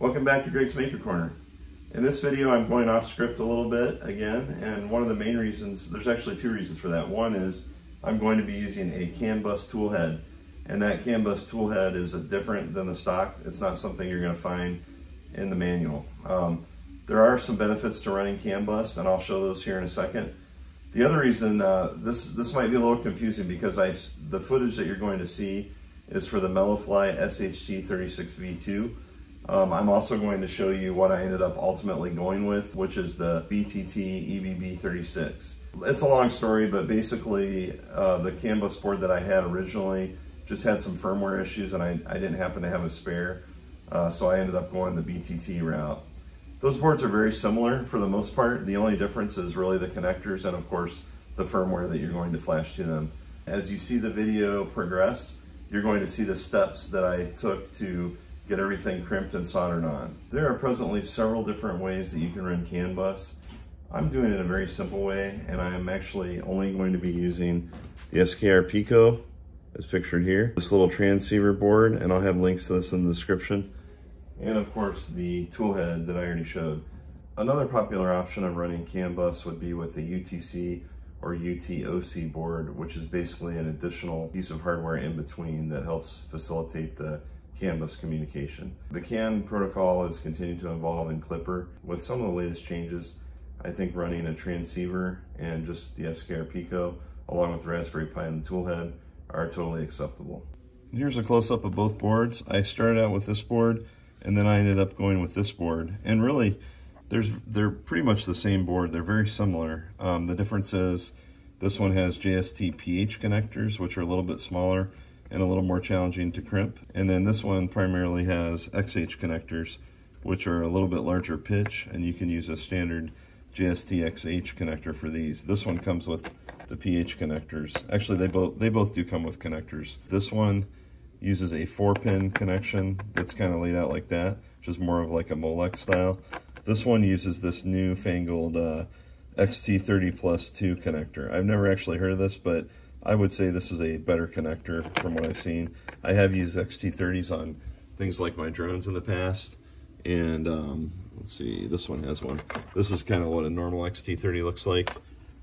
Welcome back to Greg's Maker Corner. In this video, I'm going off script a little bit again, and one of the main reasons, there's actually two reasons for that. One is I'm going to be using a CAN Bus tool head, and that CAN Bus tool head is different than the stock. It's not something you're going to find in the manual. There are some benefits to running CAN Bus, and I'll show those here in a second. The other reason, this might be a little confusing because the footage that you're going to see is for the Mellow Fly SHT36 V2. I'm also going to show you what I ended up ultimately going with, which is the BTT EBB 36. It's a long story, but basically the CAN Bus board that I had originally just had some firmware issues, and I didn't happen to have a spare, so I ended up going the BTT route. Those boards are very similar for the most part. The only difference is really the connectors and of course the firmware that you're going to flash to them. As you see the video progress, you're going to see the steps that I took to get everything crimped and soldered on. There are presently several different ways that you can run CAN Bus. I'm doing it a very simple way, and I am actually only going to be using the SKR Pico, as pictured here, this little transceiver board, and I'll have links to this in the description, and of course the tool head that I already showed. Another popular option of running CAN Bus would be with the UTC or UTOC board, which is basically an additional piece of hardware in between that helps facilitate the CAN Bus communication. The CAN protocol is continuing to evolve in Clipper. With some of the latest changes, I think running a transceiver and just the SKR Pico, along with the Raspberry Pi and the toolhead, are totally acceptable. Here's a close-up of both boards. I started out with this board, and then I ended up going with this board. And really, they're pretty much the same board. They're very similar. The difference is this one has JST PH connectors, which are a little bit smaller and a little more challenging to crimp. And then this one primarily has XH connectors, which are a little bit larger pitch, and you can use a standard JST XH connector for these. This one comes with the PH connectors. Actually, they both do come with connectors. This one uses a 4-pin connection that's kind of laid out like that, which is more of like a Molex style. This one uses this newfangled XT30 + 2 connector. I've never actually heard of this, but I would say this is a better connector from what I've seen. I have used XT30s on things like my drones in the past, and let's see, this one has one. This is kind of what a normal XT30 looks like,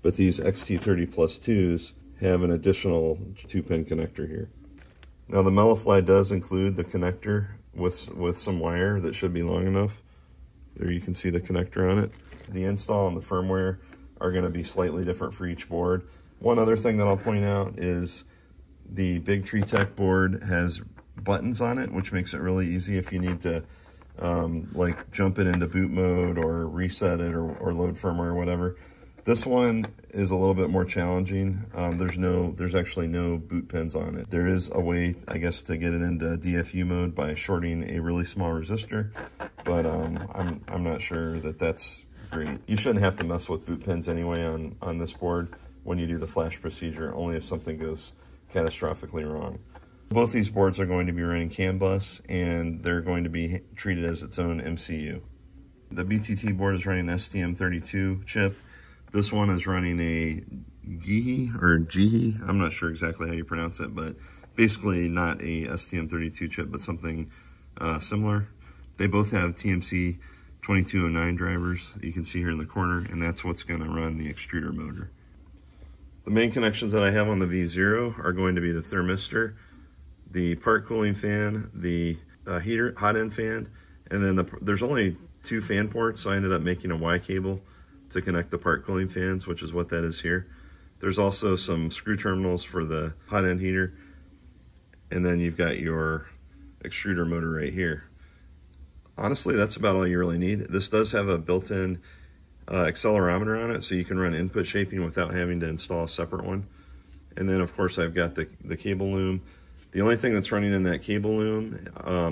but these XT30 + 2s have an additional 2-pin connector here. Now the Mellow Fly does include the connector with some wire that should be long enough. There you can see the connector on it. The install and the firmware are going to be slightly different for each board. One other thing that I'll point out is the BigTreeTech board has buttons on it, which makes it really easy if you need to like jump it into boot mode or reset it or load firmware or whatever. This one is a little bit more challenging. There's actually no boot pins on it. There is a way, I guess, to get it into DFU mode by shorting a really small resistor, but I'm not sure that that's great. You shouldn't have to mess with boot pins anyway on this board when you do the flash procedure, only if something goes catastrophically wrong. Both these boards are going to be running CAN Bus, and they're going to be treated as its own MCU. The BTT board is running an STM32 chip. This one is running a GIHI, or GIHI, I'm not sure exactly how you pronounce it, but basically not a STM32 chip, but something similar. They both have TMC 2209 drivers, you can see here in the corner, and that's what's gonna run the extruder motor. The main connections that I have on the V0 are going to be the thermistor, the part cooling fan, the heater, hot end fan, and then there's only 2 fan ports, so I ended up making a Y cable to connect the part cooling fans, which is what that is here. There's also some screw terminals for the hot end heater, and then you've got your extruder motor right here. Honestly, that's about all you really need. This does have a built-in accelerometer on it, so you can run input shaping without having to install a separate one. And then of course I've got the cable loom. The only thing that's running in that cable loom,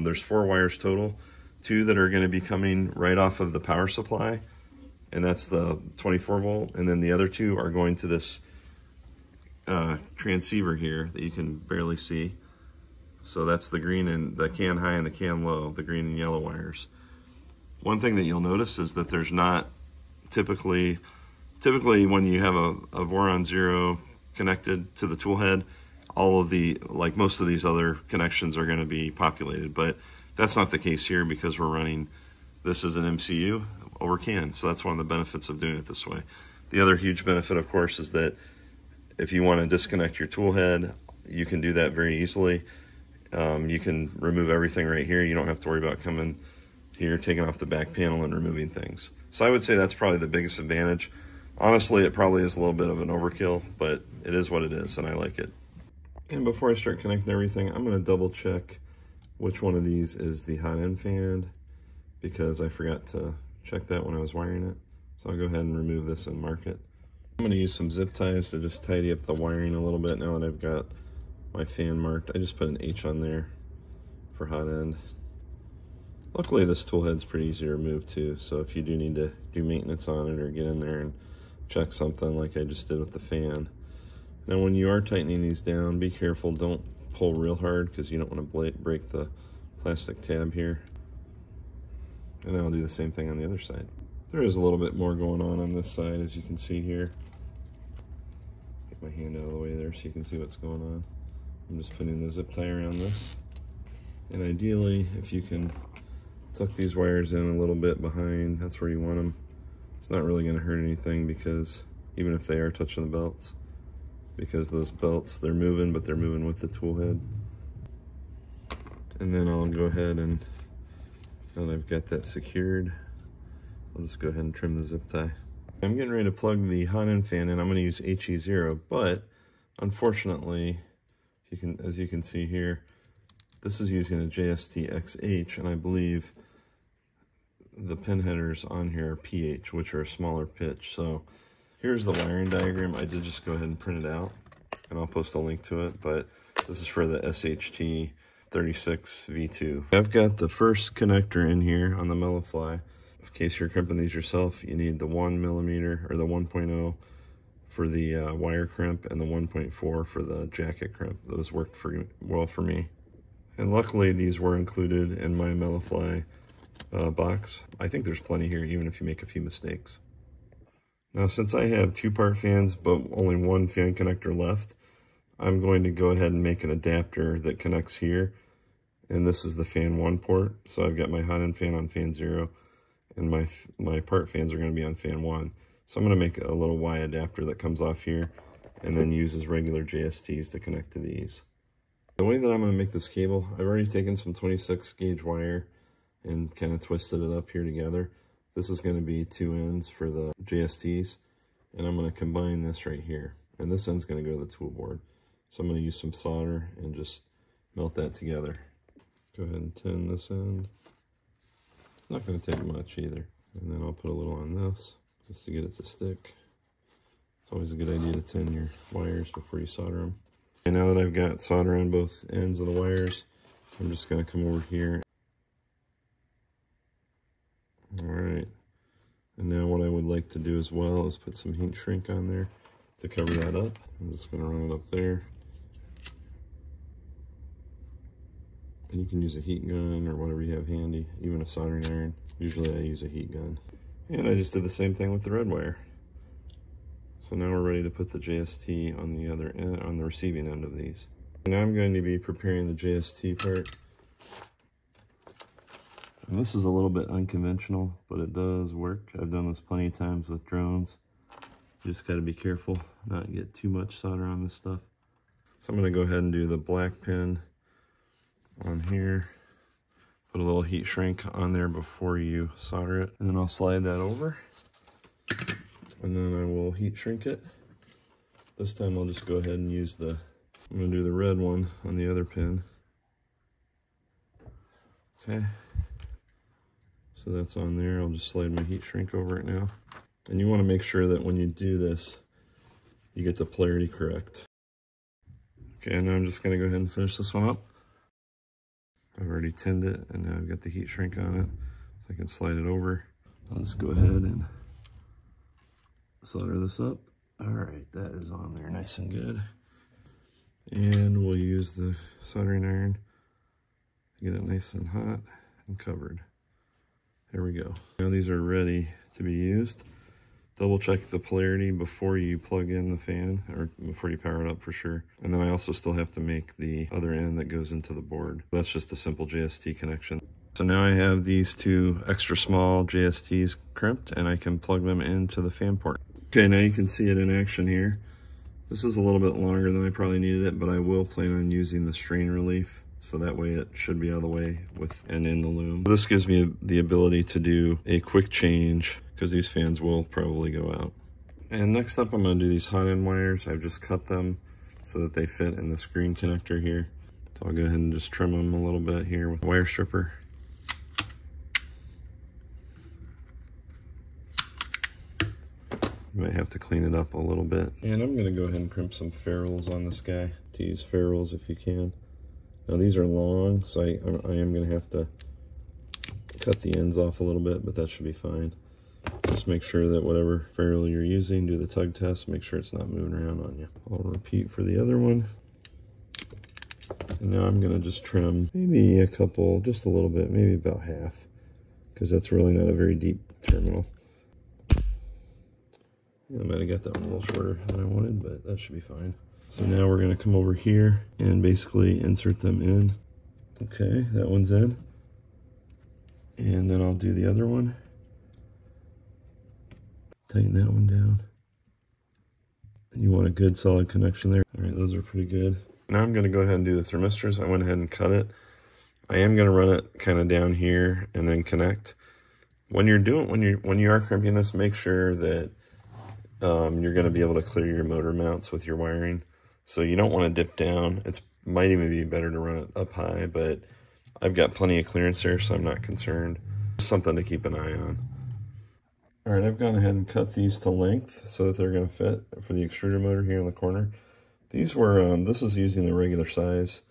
there's 4 wires total, 2 that are going to be coming right off of the power supply, and that's the 24 volt, and then the other 2 are going to this transceiver here that you can barely see. So that's the green and the CAN high and the CAN low, the green and yellow wires. One thing that you'll notice is that there's not typically when you have a Voron Zero connected to the tool head, all of the, like most of these other connections are going to be populated, but That's not the case here because we're running this as an MCU over CAN, so that's one of the benefits of doing it this way. The other huge benefit, of course, is that if you want to disconnect your tool head, you can do that very easily. You can remove everything right here. You don't have to worry about coming here, taking off the back panel and removing things. So I would say that's probably the biggest advantage. Honestly, it probably is a little bit of an overkill, but it is what it is, and I like it. And before I start connecting everything, I'm going to double check which one of these is the hot end fan, because I forgot to check that when I was wiring it. So I'll go ahead and remove this and mark it. I'm going to use some zip ties to just tidy up the wiring a little bit now that I've got my fan marked. I just put an H on there for hot end. Luckily, this tool head's pretty easy to remove too, so if you do need to do maintenance on it or get in there and check something like I just did with the fan. Now, when you are tightening these down, be careful. Don't pull real hard because you don't want to break the plastic tab here. And then I'll do the same thing on the other side. There is a little bit more going on this side, as you can see here. Get my hand out of the way there so you can see what's going on. I'm just putting the zip tie around this. And ideally, if you can tuck these wires in a little bit behind, that's where you want them. It's not really going to hurt anything, because even if they are touching the belts, because those belts, they're moving, but they're moving with the tool head. And then I'll go ahead and, now that I've got that secured, I'll just go ahead and trim the zip tie. I'm getting ready to plug the hot end fan in. I'm going to use HE0, but unfortunately, as you can see here, this is using a JST XH, and I believe the pin headers on here are PH, which are a smaller pitch. So here's the wiring diagram. I did just go ahead and print it out, and I'll post a link to it, but this is for the SHT 36 V2. I've got the first connector in here on the Mellow Fly. In case you're crimping these yourself, you need the 1mm or the 1.0 for the wire crimp and the 1.4 for the jacket crimp. Those worked well for me. And luckily, these were included in my Mellow Fly box. I think there's plenty here, even if you make a few mistakes. Now, since I have two-part fans, but only one fan connector left, I'm going to go ahead and make an adapter that connects here. And this is the fan 1 port. So I've got my hot end fan on fan 0, and my part fans are going to be on fan 1. So I'm going to make a little Y adapter that comes off here and then uses regular JSTs to connect to these. The way that I'm going to make this cable, I've already taken some 26 gauge wire and kind of twisted it up here together. This is going to be two ends for the JSTs, and I'm going to combine this right here. And this end's going to go to the tool board. So I'm going to use some solder and just melt that together. Go ahead and tin this end. It's not going to take much either. And then I'll put a little on this just to get it to stick. It's always a good idea to tin your wires before you solder them. And now that I've got solder on both ends of the wires, I'm just going to come over here. All right. And now what I would like to do as well is put some heat shrink on there to cover that up. I'm just going to run it up there. And you can use a heat gun or whatever you have handy, even a soldering iron. Usually I use a heat gun. And I just did the same thing with the red wire. So now we're ready to put the JST on the other end, on the receiving end of these. And now I'm going to be preparing the JST part. And this is a little bit unconventional, but it does work. I've done this plenty of times with drones. You just got to be careful not to get too much solder on this stuff. So I'm going to go ahead and do the black pin on here, put a little heat shrink on there before you solder it, and then I'll slide that over, and then I will heat shrink it. This time I'll just go ahead and use the, I'm going to do the red one on the other pin. Okay, so that's on there. I'll just slide my heat shrink over it now. And you want to make sure that when you do this, you get the polarity correct. Okay, and now I'm just going to go ahead and finish this one up. I've already tinned it, and now I've got the heat shrink on it, so I can slide it over. I'll just go ahead and solder this up. All right, that is on there nice and good. And we'll use the soldering iron to get it nice and hot and covered. There we go. Now these are ready to be used. Double check the polarity before you plug in the fan, or before you power it up for sure. And then I also still have to make the other end that goes into the board. That's just a simple JST connection. So now I have these two extra small JSTs crimped and I can plug them into the fan port. Okay, now you can see it in action here. This is a little bit longer than I probably needed it, but I will plan on using the strain relief. So that way it should be out of the way with and in the loom. This gives me the ability to do a quick change because these fans will probably go out. And next up, I'm gonna do these hot end wires. I've just cut them so that they fit in the screen connector here. So I'll go ahead and just trim them a little bit here with a wire stripper. Might have to clean it up a little bit. And I'm gonna go ahead and crimp some ferrules on this guy. To use ferrules if you can. Now these are long, so I am going to have to cut the ends off a little bit, but that should be fine. Just make sure that whatever ferrule you're using, do the tug test, make sure it's not moving around on you. I'll repeat for the other one. And now I'm going to just trim maybe a couple, just a little bit, maybe about half, because that's really not a very deep terminal. I might have got that one a little shorter than I wanted, but that should be fine. So now we're going to come over here and basically insert them in. Okay, that one's in. And then I'll do the other one. Tighten that one down. And you want a good solid connection there. All right, those are pretty good. Now I'm going to go ahead and do the thermistors. I went ahead and cut it. I am going to run it kind of down here and then connect. When you are crimping this, make sure that you're going to be able to clear your motor mounts with your wiring. So you don't want to dip down. It might even be better to run it up high, but I've got plenty of clearance there, so I'm not concerned. Just something to keep an eye on. All right, I've gone ahead and cut these to length so that they're going to fit for the extruder motor here in the corner. These were, this is using the regular size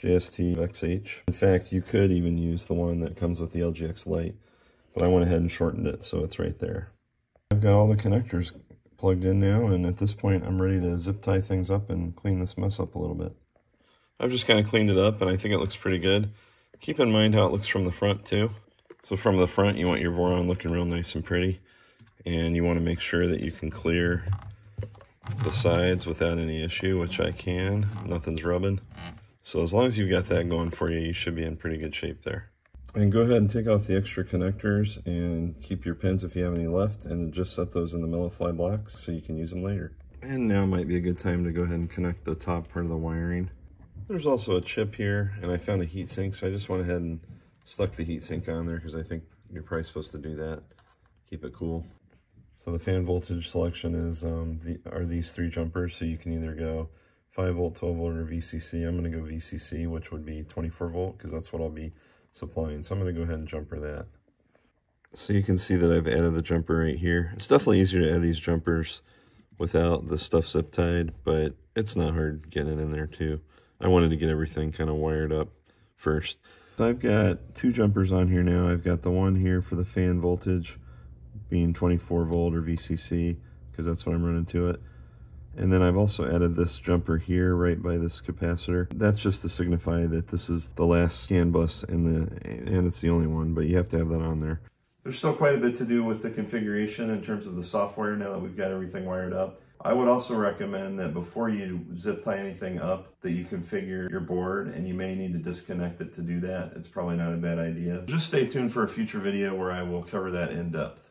JST XH. In fact, you could even use the one that comes with the LGX Lite, but I went ahead and shortened it so it's right there. I've got all the connectors plugged in now, and at this point I'm ready to zip tie things up and clean this mess up a little bit. I've just kind of cleaned it up and I think it looks pretty good. Keep in mind how it looks from the front too. So from the front you want your Voron looking real nice and pretty, and you want to make sure that you can clear the sides without any issue, which I can. Nothing's rubbing. So as long as you've got that going for you, you should be in pretty good shape there. And go ahead and take off the extra connectors and keep your pins if you have any left, and then just set those in the Mellow Fly blocks so you can use them later. And now might be a good time to go ahead and connect the top part of the wiring. There's also a chip here, and I found a heatsink, so I just went ahead and stuck the heatsink on there because I think you're probably supposed to do that. Keep it cool. So the fan voltage selection is are these three jumpers, so you can either go 5 volt, 12 volt, or VCC. I'm going to go VCC, which would be 24 volt, because that's what I'll be supplying. So I'm going to go ahead and jumper that. So you can see that I've added the jumper right here. It's definitely easier to add these jumpers without the stuff zip tied, but it's not hard getting it in there too. I wanted to get everything kind of wired up first. So I've got two jumpers on here now. I've got the one here for the fan voltage being 24 volt or VCC, because that's what I'm running to it. And then I've also added this jumper here right by this capacitor. That's just to signify that this is the last CAN bus and it's the only one, but you have to have that on there. There's still quite a bit to do with the configuration in terms of the software now that we've got everything wired up. I would also recommend that before you zip tie anything up, that you configure your board, and you may need to disconnect it to do that. It's probably not a bad idea. Just stay tuned for a future video where I will cover that in depth.